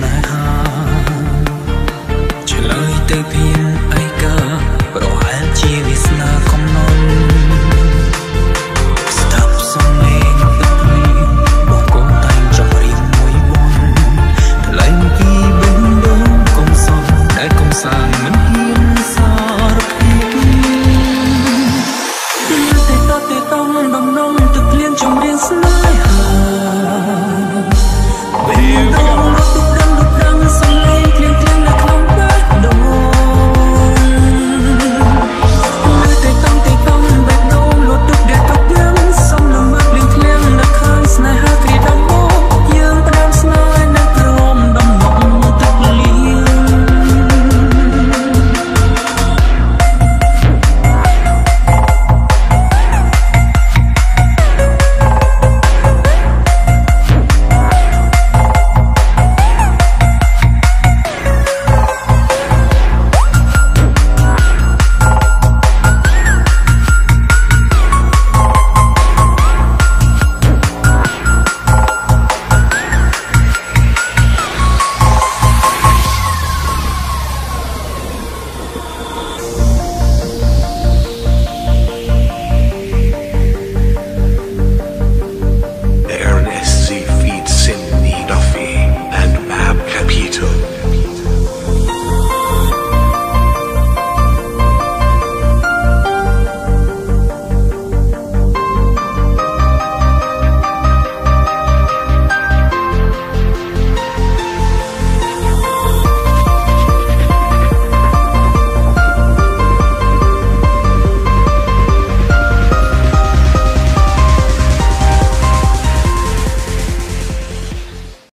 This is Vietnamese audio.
my heart.